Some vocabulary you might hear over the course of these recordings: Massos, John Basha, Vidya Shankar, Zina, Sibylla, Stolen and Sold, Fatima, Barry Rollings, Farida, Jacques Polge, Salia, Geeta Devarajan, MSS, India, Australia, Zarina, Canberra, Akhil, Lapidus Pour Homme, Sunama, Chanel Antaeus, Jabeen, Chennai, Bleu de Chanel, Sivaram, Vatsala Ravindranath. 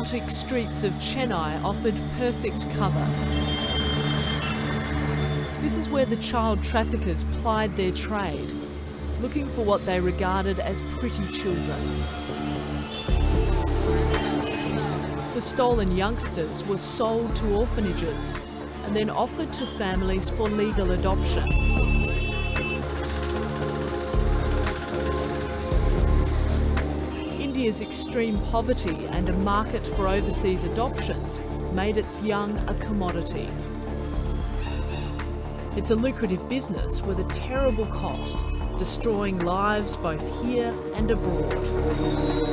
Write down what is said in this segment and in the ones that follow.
chaotic streets of Chennai offered perfect cover. This is where the child traffickers plied their trade, looking for what they regarded as pretty children. The stolen youngsters were sold to orphanages and then offered to families for legal adoption. India's extreme poverty and a market for overseas adoptions made its young a commodity. It's a lucrative business with a terrible cost, destroying lives both here and abroad.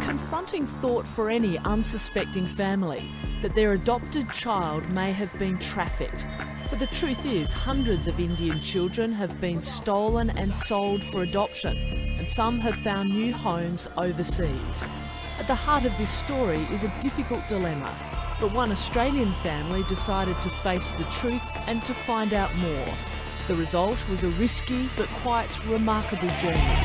Confronting thought for any unsuspecting family that their adopted child may have been trafficked, but the truth is hundreds of Indian children have been stolen and sold for adoption, and some have found new homes overseas. At the heart of this story is a difficult dilemma, but one Australian family decided to face the truth and to find out more. The result was a risky but quite remarkable journey.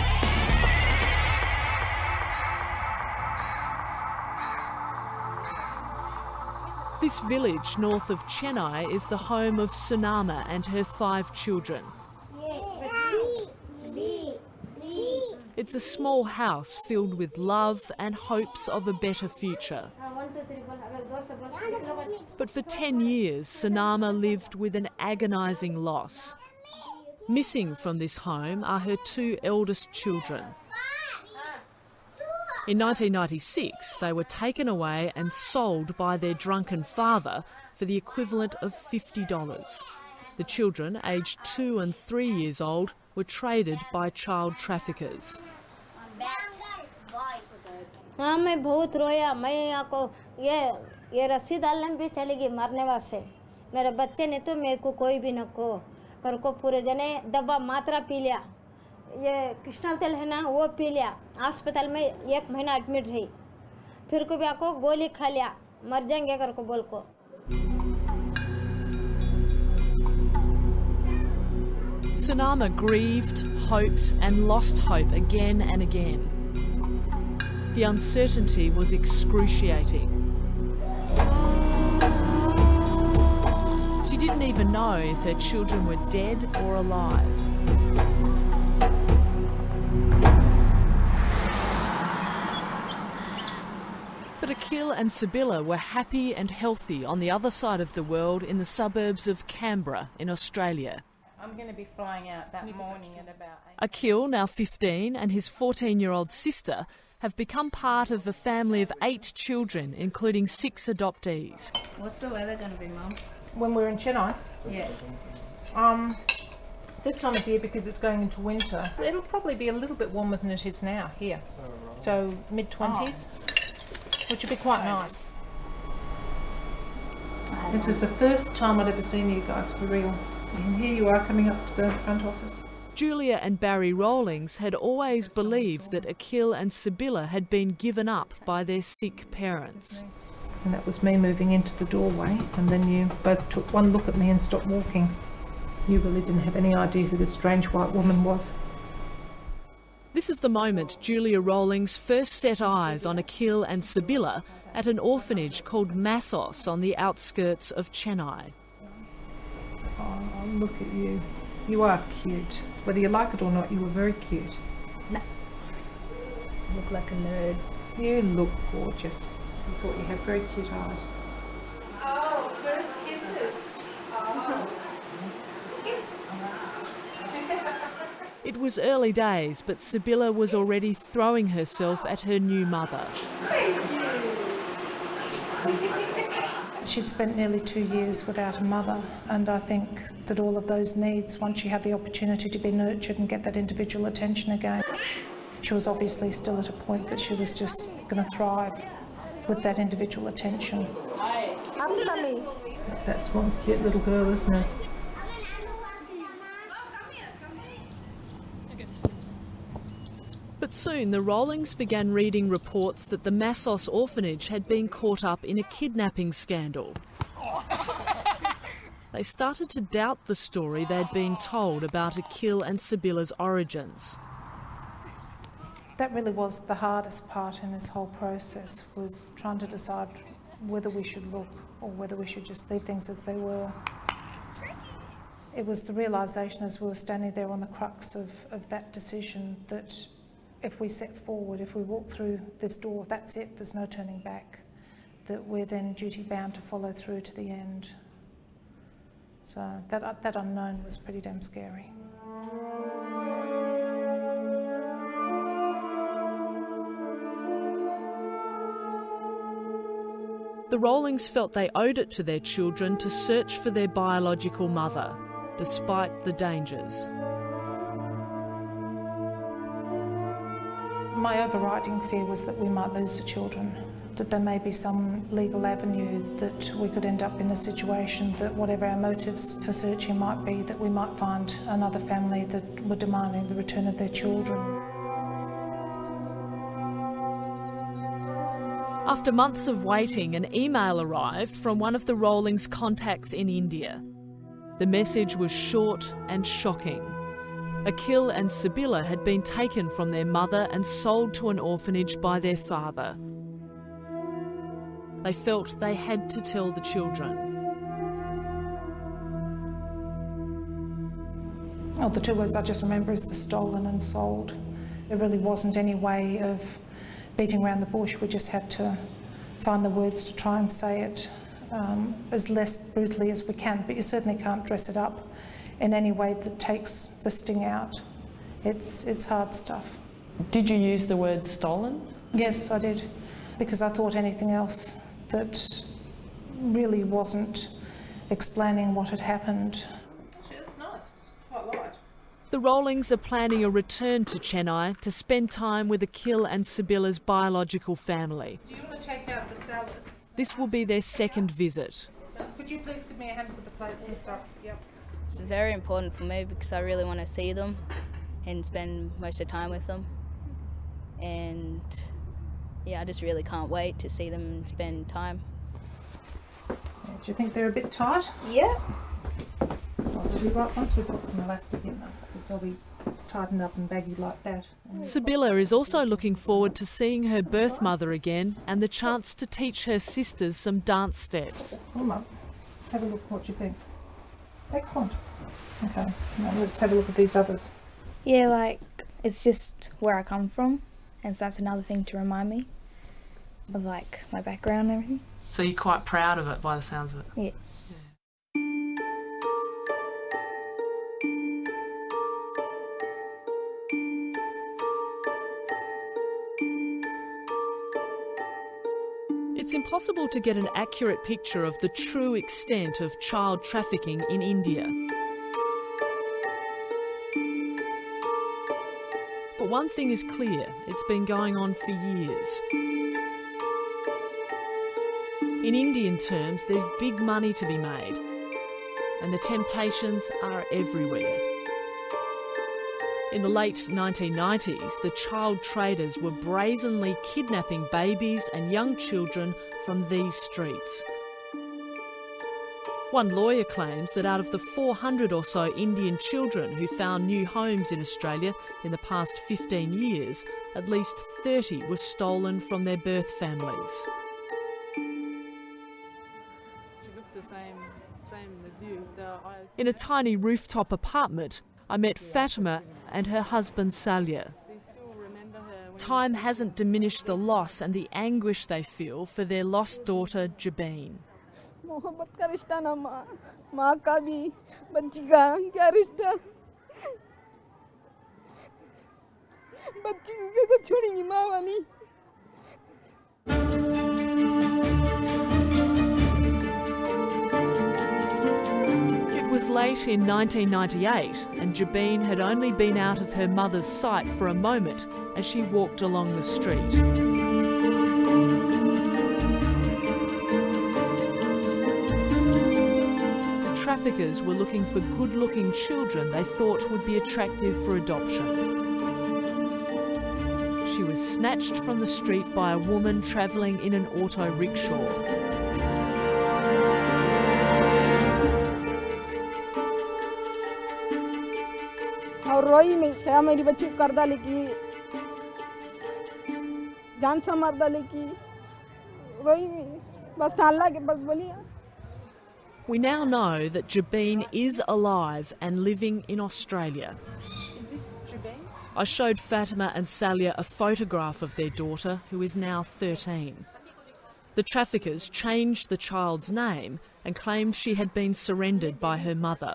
This village north of Chennai is the home of Sunama and her 5 children. It's a small house filled with love and hopes of a better future. But for 10 years, Sunama lived with an agonising loss. Missing from this home are her 2 eldest children. In 1996, they were taken away and sold by their drunken father for the equivalent of $50. The children, aged 2 and 3 years old, were traded by child traffickers. ये कृष्णल तेल है ना वो P लिया अस्पताल में 1 महीना admit रही फिर को भी आपको गोली खा लिया मर जाएंगे कर को बोल को Sunama grieved, hoped and lost hope again and again. The uncertainty was excruciating. She didn't even know if her children were dead or alive. Akhil and Sibylla were happy and healthy on the other side of the world in the suburbs of Canberra in Australia. I'm going to be flying out that morning at about 8. Akhil, now 15, and his 14-year-old sister have become part of a family of 8 children, including 6 adoptees. What's the weather going to be, Mum? When we're in Chennai? Yeah. This time of year, because it's going into winter, it'll probably be a little bit warmer than it is now here. So mid-20s. Oh. Which would be quite nice. This is the first time I'd ever seen you guys for real. And here you are coming up to the front office. Julia and Barry Rollings had always believed that Akhil and Sibylla had been given up by their sick parents. And that was me moving into the doorway, and then you both took one look at me and stopped walking. You really didn't have any idea who this strange white woman was. This is the moment Julia Rollings first set eyes on Akhil and Sibylla at an orphanage called Massos on the outskirts of Chennai. Oh, look at you. You are cute. Whether you like it or not, you were very cute. No. You look like a nerd. You look gorgeous. I thought you had very cute eyes. Oh, first kisses. Oh. It was early days, but Sibylla was already throwing herself at her new mother. She'd spent nearly 2 years without a mother, and I think that all of those needs, once she had the opportunity to be nurtured and get that individual attention again, she was obviously still at a point that she was just going to thrive with that individual attention. That's one cute little girl, isn't it? But soon the Rollings began reading reports that the Massos orphanage had been caught up in a kidnapping scandal. They started to doubt the story they'd been told about Akhil and Sibylla's origins. that really was the hardest part in this whole process, was trying to decide whether we should look or whether we should just leave things as they were. It was the realisation as we were standing there on the crux of that decision that if we set forward, if we walk through this door, that's it, there's no turning back, that we're then duty-bound to follow through to the end. So that unknown was pretty damn scary. The Rollings felt they owed it to their children to search for their biological mother, despite the dangers. My overriding fear was that we might lose the children, that there may be some legal avenue, that we could end up in a situation that whatever our motives for searching might be, that we might find another family that were demanding the return of their children. After months of waiting, an email arrived from one of the Rollings' contacts in India. The message was short and shocking. Akhil and Sibylla had been taken from their mother and sold to an orphanage by their father. They felt they had to tell the children. Oh, the two words I just remember is the stolen and sold. There really wasn't any way of beating around the bush, we just had to find the words to try and say it as less brutally as we can, but you certainly can't dress it up in any way that takes the sting out. It's hard stuff. Did you use the word stolen? Yes, I did, because I thought anything else that really wasn't explaining what had happened. Actually, it's nice, it's quite light. The Rollings are planning a return to Chennai to spend time with Akhil and Sibylla's biological family. Do you want to take out the salads? This will be their second visit. So could you please give me a hand with the plates and stuff? Yep. It's very important for me because I really want to see them and spend most of the time with them. And yeah, I just really can't wait to see them and spend time. Yeah, do you think they're a bit tight? Yeah. We'll be right once we've got some elastic in them, because they'll be tightened up and baggy like that. Sibylla is also looking forward to seeing her birth mother again and the chance to teach her sisters some dance steps. Come on, have a look at what you think. Excellent. Okay, now let's have a look at these others. Yeah, like, it's just where I come from, and so that's another thing to remind me of, like, my background and everything. So you're quite proud of it by the sounds of it? Yeah. It's impossible to get an accurate picture of the true extent of child trafficking in India. But one thing is clear, it's been going on for years. In Indian terms, there's big money to be made, and the temptations are everywhere. In the late 1990s, the child traders were brazenly kidnapping babies and young children from these streets. One lawyer claims that out of the 400 or so Indian children who found new homes in Australia in the past 15 years, at least 30 were stolen from their birth families. She looks the same as you. In a tiny rooftop apartment, I met Fatima and her husband Salia. Time hasn't diminished the loss and the anguish they feel for their lost daughter Jabeen. It was late in 1998 and Jabeen had only been out of her mother's sight for a moment as she walked along the street. The traffickers were looking for good-looking children they thought would be attractive for adoption. She was snatched from the street by a woman travelling in an auto rickshaw. जान संवार डाली की वही बस ताला के बस बोलिए. We now know that Jabeen is alive and living in Australia. Is this Jabeen? I showed Fatima and Salia a photograph of their daughter, who is now 13. The traffickers changed the child's name and claimed she had been surrendered by her mother.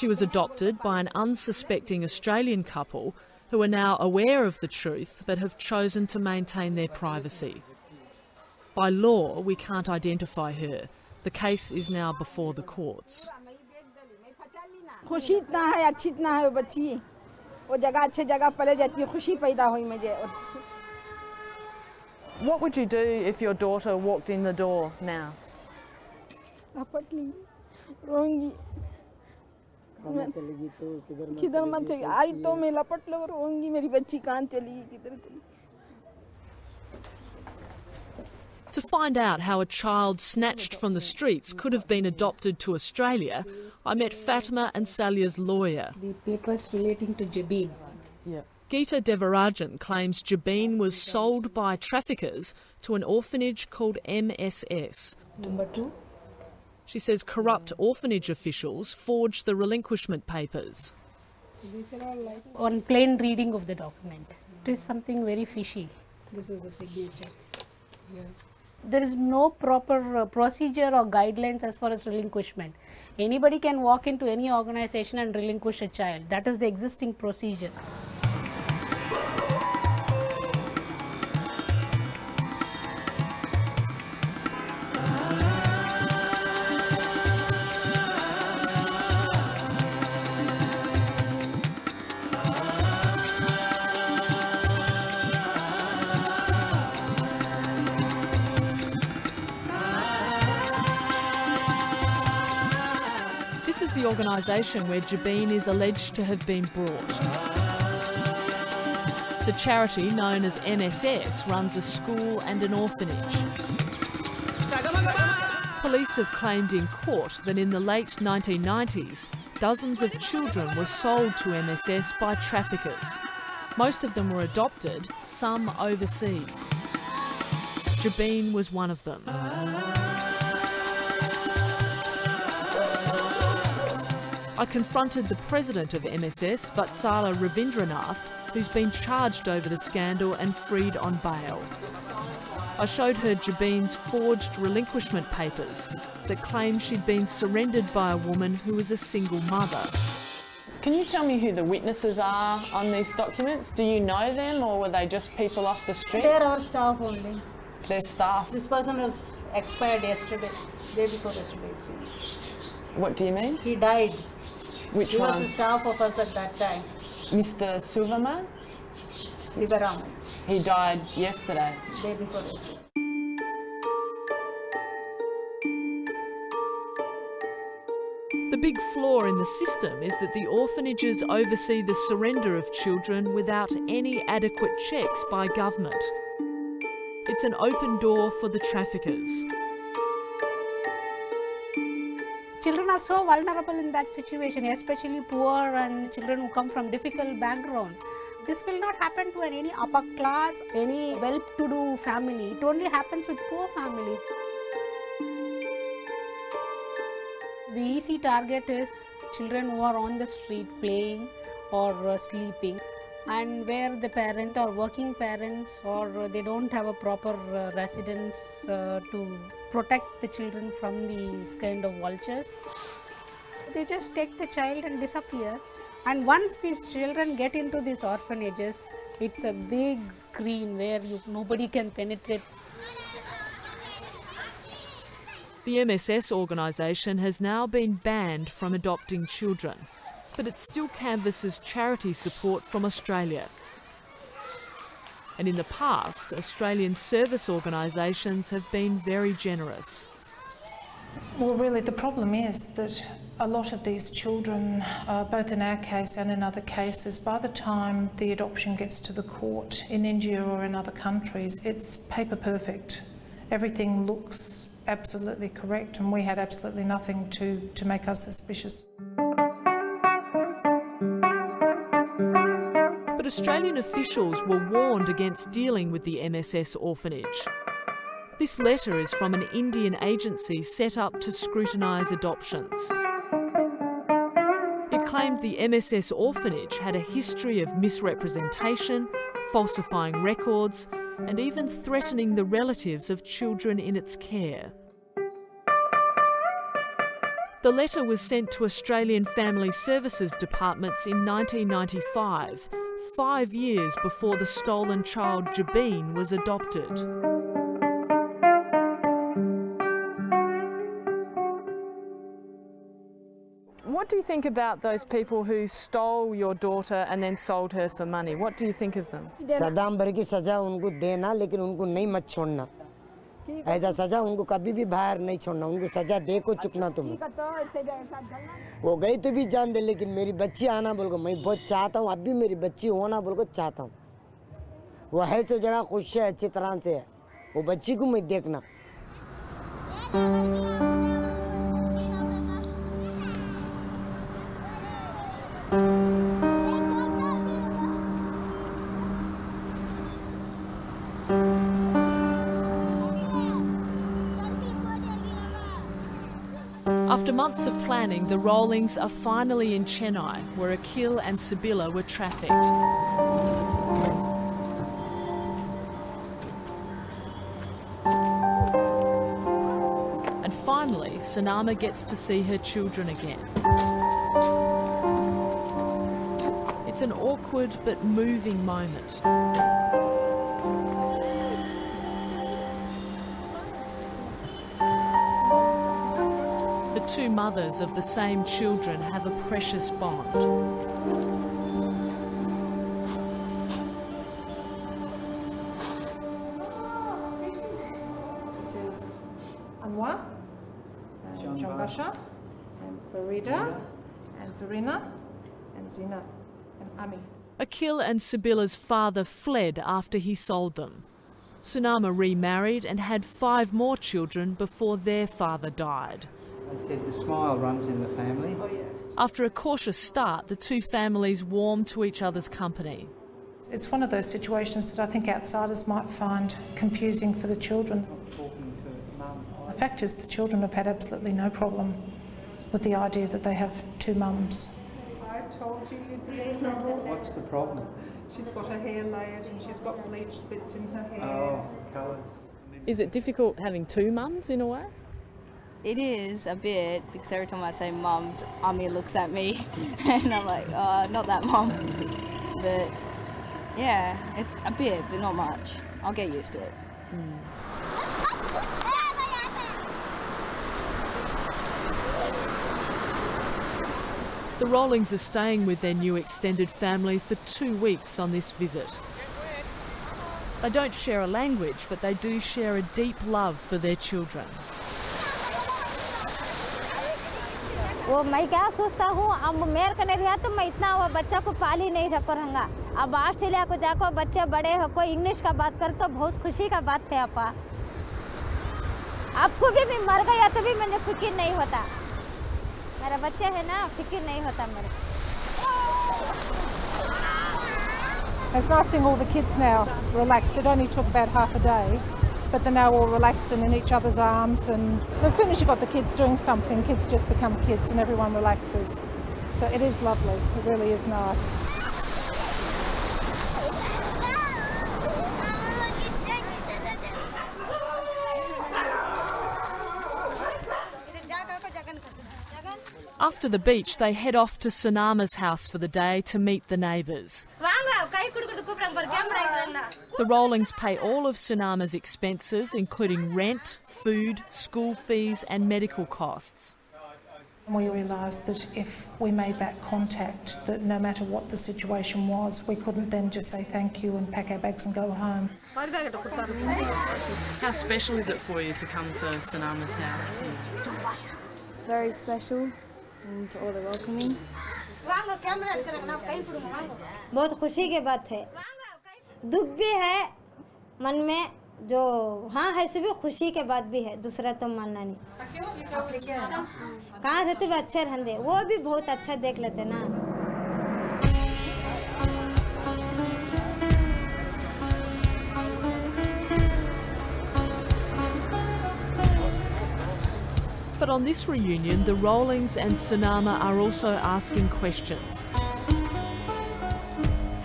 She was adopted by an unsuspecting Australian couple who are now aware of the truth but have chosen to maintain their privacy. By law, we can't identify her. The case is now before the courts. खुशी इतना है अच्छी इतना है बच्ची वो जगह अच्छे जगह पले जाती खुशी पैदा हुई मुझे. What would you do if your daughter walked in the door now? रोंगी किधर मत चली आई तो मैं लपट लो रोंगी मेरी बच्ची कहाँ चली किधर. To find out how a child snatched from the streets could have been adopted to Australia, I met Fatima and Salia's lawyer. The papers relating to Jabeen. Yeah. Geeta Devarajan claims Jabeen was sold by traffickers to an orphanage called MSS. Number 2. She says corrupt orphanage officials forged the relinquishment papers. On plain reading of the document, it is something very fishy. This is the signature. Yeah. There is no proper procedure or guidelines as far as relinquishment. Anybody can walk into any organization and relinquish a child. That is the existing procedure. The organisation where Jabeen is alleged to have been brought. The charity known as MSS runs a school and an orphanage. Police have claimed in court that in the late 1990s, dozens of children were sold to MSS by traffickers. Most of them were adopted, some overseas. Jabeen was one of them. I confronted the president of MSS, Vatsala Ravindranath, who's been charged over the scandal and freed on bail. I showed her Jabeen's forged relinquishment papers that claim she'd been surrendered by a woman who was a single mother. Can you tell me who the witnesses are on these documents? Do you know them, or were they just people off the street? They're our staff only. They're staff? This person was expired yesterday, day before yesterday, it seems. What do you mean? He died. Which one? He was the staff of us at that time. Mr. Sunama? Sivaram. He died yesterday. Day before yesterday. The big flaw in the system is that the orphanages oversee the surrender of children without any adequate checks by government. It's an open door for the traffickers. Children are so vulnerable in that situation, especially poor and children who come from difficult background. This will not happen to any upper class, any well-to-do family. It only happens with poor families. The easy target is children who are on the street playing or sleeping, and where the parent or working parents or they don't have a proper residence to protect the children from these kind of vultures. They just take the child and disappear, and once these children get into these orphanages, it's a big screen where nobody can penetrate. The MSS organisation has now been banned from adopting children, but it still canvasses charity support from Australia. And in the past, Australian service organisations have been very generous. Well, really, the problem is that a lot of these children, both in our case and in other cases, by the time the adoption gets to the court in India or in other countries, it's paper perfect. Everything looks absolutely correct, and we had absolutely nothing to make us suspicious. Australian officials were warned against dealing with the MSS orphanage. This letter is from an Indian agency set up to scrutinise adoptions. It claimed the MSS orphanage had a history of misrepresentation, falsifying records, and even threatening the relatives of children in its care. The letter was sent to Australian Family Services departments in 1995, 5 years before the stolen child Jabeen was adopted. What do you think about those people who stole your daughter and then sold her for money? What do you think of them? Saddam भर की सजा उनको देना, लेकिन उनको नहीं मत छोड़ना. ऐसा सजा उनको कभी भी बाहर नहीं छोड़ना. उनको सजा दे को चुकना. तुम वो गई तो भी जान दे, लेकिन मेरी बच्ची आना बोल को मैं बहुत चाहता हूँ. अभी मेरी बच्ची होना बोल को चाहता हूँ. वो है तो जगह खुश है, अच्छी तरह से है. वो बच्ची को मैं देखना. After months of planning, the Rollings are finally in Chennai, where Akhil and Sibylla were trafficked. And finally, Sunama gets to see her children again. It's an awkward but moving moment. Two mothers of the same children have a precious bond. This is Anwar, John Basha, and Farida, and Zarina, and Zina, and Ami. Akhil and Sibylla's father fled after he sold them. Sunama remarried and had 5 more children before their father died. They said the smile runs in the family. Oh, yeah. After a cautious start, the two families warm to each other's company. It's one of those situations that I think outsiders might find confusing for the children. The fact is the children have had absolutely no problem with the idea that they have 2 mums. I told you you'd be in trouble. What's the problem? She's got her hair layered and she's got bleached bits in her hair. Oh, colours. Is it difficult having 2 mums in a way? It is a bit, because every time I say mums, Ami looks at me and I'm like, oh, not that mum. But yeah, it's a bit, but not much. I'll get used to it. The Rollings are staying with their new extended family for 2 weeks on this visit. They don't share a language, but they do share a deep love for their children. वो मैं क्या सोचता हूँ, अब मेरे कने रहा तो मैं इतना वो बच्चा को पाली नहीं सको रहूँगा. अब ऑस्ट्रेलिया को जाकर बच्चे बड़े हो को इंग्लिश का बात कर तो बहुत खुशी का बात है. आपा आपको भी मैं मर गया तो भी मुझे फिक्र नहीं होता. मेरा बच्चा है ना, फिक्र नहीं होता मेरे. It's nice seeing all the kids now relaxed. It only took about half a day. But they're now all relaxed and in each other's arms, and as soon as you've got the kids doing something, kids just become kids and everyone relaxes. So it is lovely, it really is nice. After the beach, they head off to Sunama's house for the day to meet the neighbours. The Rollings pay all of Sunama's expenses, including rent, food, school fees and medical costs. We realised that if we made that contact, that no matter what the situation was, we couldn't then just say thank you and pack our bags and go home. How special is it for you to come to Sunama's house? Very special, and all the welcoming. बहुत खुशी की बात है, दुख भी है मन में जो हाँ है, सभी खुशी के बाद भी है. दूसरा तो मानना नहीं, कहाँ रहते वो अच्छे रहते, वो भी बहुत अच्छा देख लेते ना. But on this reunion, the Rollings and Sunama are also asking questions.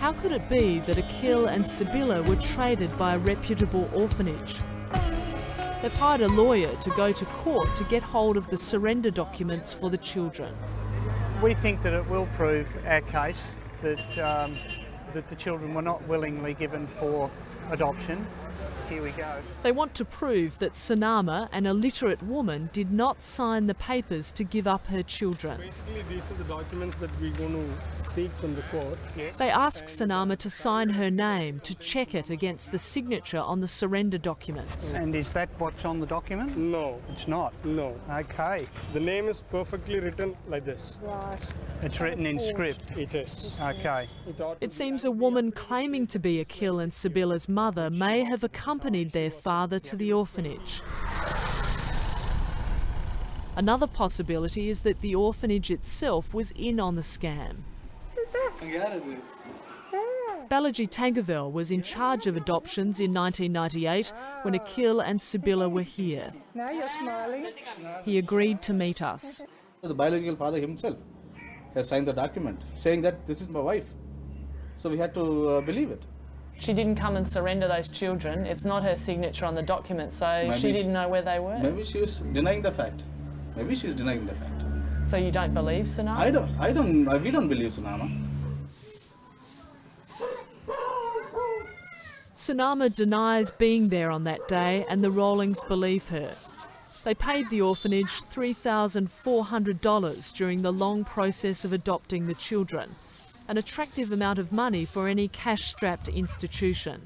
How could it be that Akhil and Sibylla were traded by a reputable orphanage? They've hired a lawyer to go to court to get hold of the surrender documents for the children. We think that it will prove our case, that, that the children were not willingly given for adoption. Here we go. They want to prove that Sunama, an illiterate woman, did not sign the papers to give up her children. Basically, these are the documents that we're going to seek from the court. Yes. They ask Sunama to sign her name to check it against the signature on the surrender documents. And is that what's on the document? No. It's not? No. Okay. The name is perfectly written like this. Right. It's written in script. It is. Okay. It seems a woman claiming to be Akhil and Sibylla's mother may have accompanied their father to the orphanage. Another possibility is that the orphanage itself was in on the scam. Who's that? Balaji Tangevel was in charge of adoptions in 1998 when Akhil and Sibylla were here. Now you're smiling. He agreed to meet us. The biological father himself has signed the document saying that this is my wife. So we had to believe it. She didn't come and surrender those children. It's not her signature on the document, so she didn't know where they were. Maybe she was denying the fact. Maybe she's denying the fact. So you don't believe Sunama? We don't believe Sunama. Sunama denies being there on that day and the Rollings believe her. They paid the orphanage $3,400 during the long process of adopting the children. An attractive amount of money for any cash-strapped institution.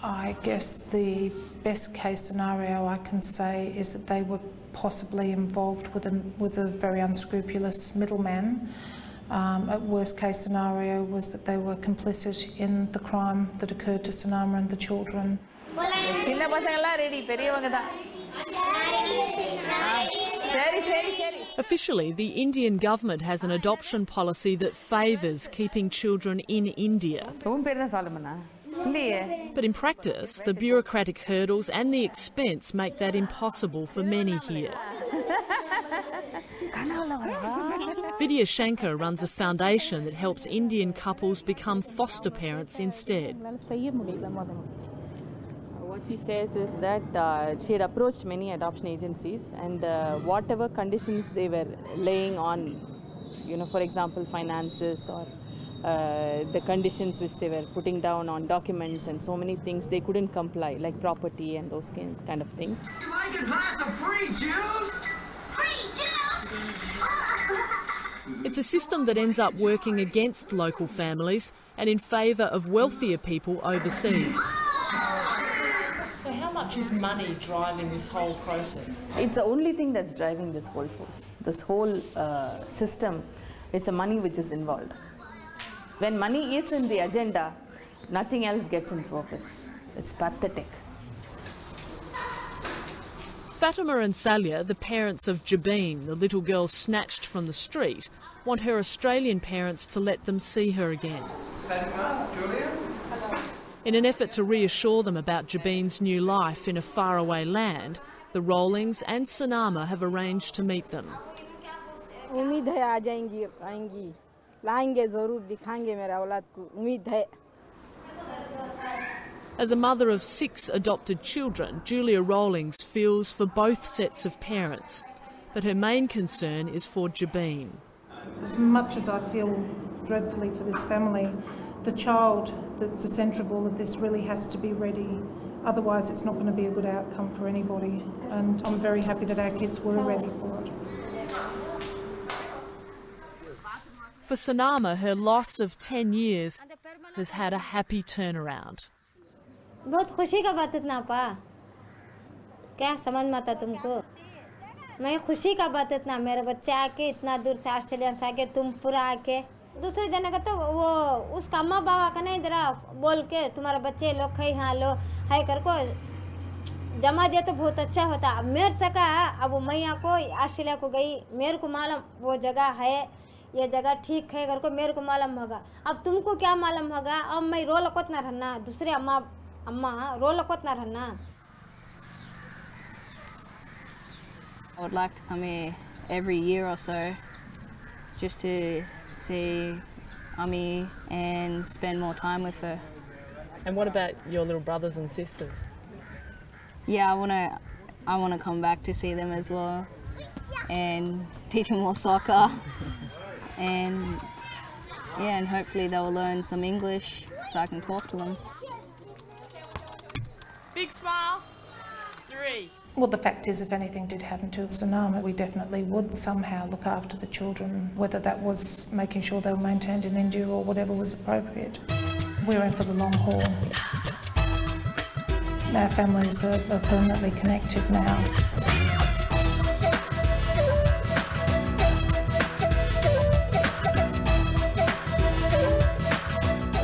I guess the best case scenario I can say is that they were possibly involved with a very unscrupulous middleman. A worst case scenario was that they were complicit in the crime that occurred to Sunama and the children. Officially, the Indian government has an adoption policy that favours keeping children in India. But in practice, the bureaucratic hurdles and the expense make that impossible for many here. Vidya Shankar runs a foundation that helps Indian couples become foster parents instead. What she says is that she had approached many adoption agencies and whatever conditions they were laying on, you know, for example, finances or the conditions which they were putting down on documents and so many things, they couldn't comply, like property and those kind of things. You like a glass of free juice? Free juice! It's a system that ends up working against local families and in favour of wealthier people overseas. So how much is money driving this whole process? It's the only thing that's driving this whole force, this whole system. It's the money which is involved. When money is in the agenda, nothing else gets in focus. It's pathetic. Fatima and Salia, the parents of Jabeen, the little girl snatched from the street, want her Australian parents to let them see her again. Fatima, Julia? In an effort to reassure them about Jabeen's new life in a faraway land, the Rollings and Sunama have arranged to meet them. As a mother of 6 adopted children, Julia Rollings feels for both sets of parents, but her main concern is for Jabeen. As much as I feel dreadfully for this family, the child that's the centre of all of this really has to be ready, otherwise it's not going to be a good outcome for anybody, and I'm very happy that our kids were ready for it. For Sunama, her loss of 10 years has had a happy turnaround. I would like to come here every year or so just to see Ummi and spend more time with her. And what about your little brothers and sisters? Yeah, I want to come back to see them as well and teach them more soccer and yeah, and hopefully they will learn some English so I can talk to them. Big smile. 3. Well, the fact is, if anything did happen to Sunama, we definitely would somehow look after the children, whether that was making sure they were maintained in India or whatever was appropriate. We're in for the long haul. Our families are permanently connected now.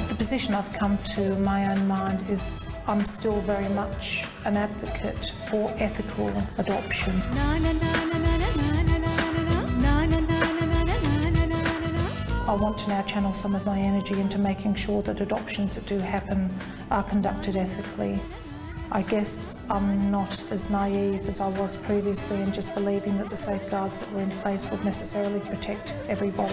The position I've come to in my own mind is I'm still very much an advocate for ethical adoption. I want to now channel some of my energy into making sure that adoptions that do happen are conducted ethically. I guess I'm not as naive as I was previously in just believing that the safeguards that were in place would necessarily protect everybody.